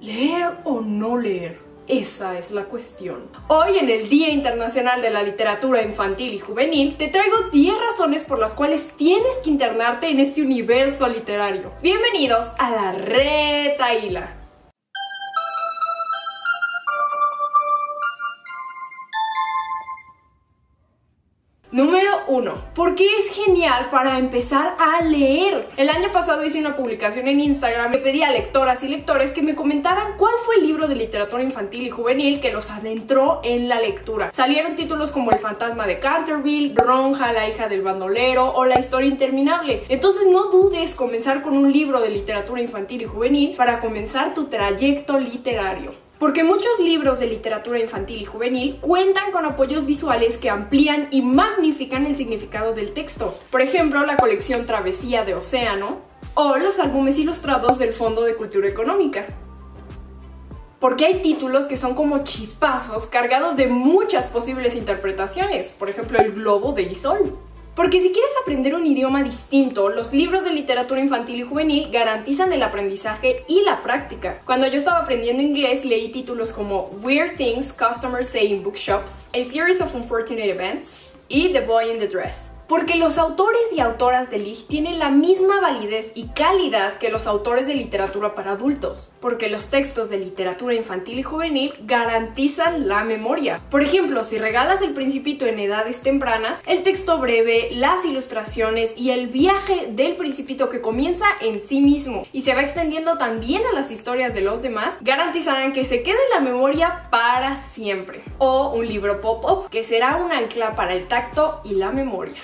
¿Leer o no leer? Esa es la cuestión. Hoy, en el Día Internacional de la Literatura Infantil y Juvenil, te traigo 10 razones por las cuales tienes que internarte en este universo literario. Bienvenidos a la Retaíla. Número 1. ¿Por qué es genial para empezar a leer? El año pasado hice una publicación en Instagram y pedí a lectoras y lectores que me comentaran cuál fue el libro de literatura infantil y juvenil que los adentró en la lectura. Salieron títulos como El fantasma de Canterville, Ronja, La hija del bandolero o La historia interminable. Entonces no dudes comenzar con un libro de literatura infantil y juvenil para comenzar tu trayecto literario. Porque muchos libros de literatura infantil y juvenil cuentan con apoyos visuales que amplían y magnifican el significado del texto. Por ejemplo, la colección Travesía de Océano o los álbumes ilustrados del Fondo de Cultura Económica. Porque hay títulos que son como chispazos cargados de muchas posibles interpretaciones, por ejemplo, el Globo de Isol. Porque si quieres aprender un idioma distinto, los libros de literatura infantil y juvenil garantizan el aprendizaje y la práctica. Cuando yo estaba aprendiendo inglés, leí títulos como Weird Things Customers Say in Bookshops, A Series of Unfortunate Events y The Boy in the Dress. Porque los autores y autoras de LIG tienen la misma validez y calidad que los autores de literatura para adultos. Porque los textos de literatura infantil y juvenil garantizan la memoria. Por ejemplo, si regalas El Principito en edades tempranas, el texto breve, las ilustraciones y el viaje del Principito que comienza en sí mismo y se va extendiendo también a las historias de los demás, garantizarán que se quede en la memoria para siempre. O un libro pop-up, que será un ancla para el tacto y la memoria.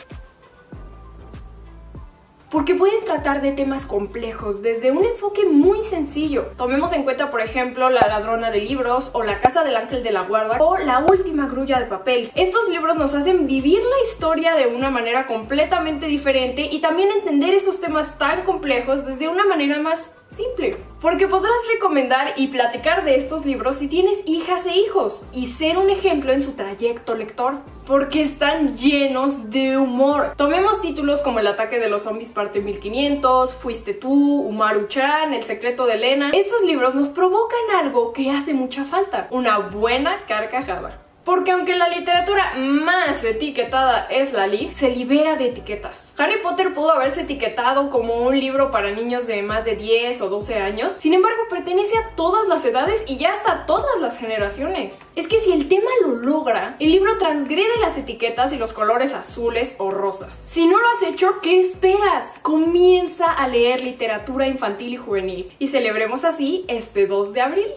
Porque pueden tratar de temas complejos desde un enfoque muy sencillo. Tomemos en cuenta, por ejemplo, La Ladrona de Libros o La Casa del Ángel de la Guarda o La Última Grulla de Papel. Estos libros nos hacen vivir la historia de una manera completamente diferente y también entender esos temas tan complejos desde una manera más simple. Porque podrás recomendar y platicar de estos libros si tienes hijas e hijos y ser un ejemplo en su trayecto lector. Porque están llenos de humor. Tomemos títulos como El ataque de los zombies parte 1500, Fuiste tú, Umaru-chan, El secreto de Elena. Estos libros nos provocan algo que hace mucha falta: una buena carcajada. Porque aunque la literatura más etiquetada es la LIG, se libera de etiquetas. Harry Potter pudo haberse etiquetado como un libro para niños de más de 10 o 12 años. Sin embargo, pertenece a todas las edades y ya hasta todas las generaciones. Es que si el tema lo logra, el libro transgrede las etiquetas y los colores azules o rosas. Si no lo has hecho, ¿qué esperas? Comienza a leer literatura infantil y juvenil. Y celebremos así este 2 de abril.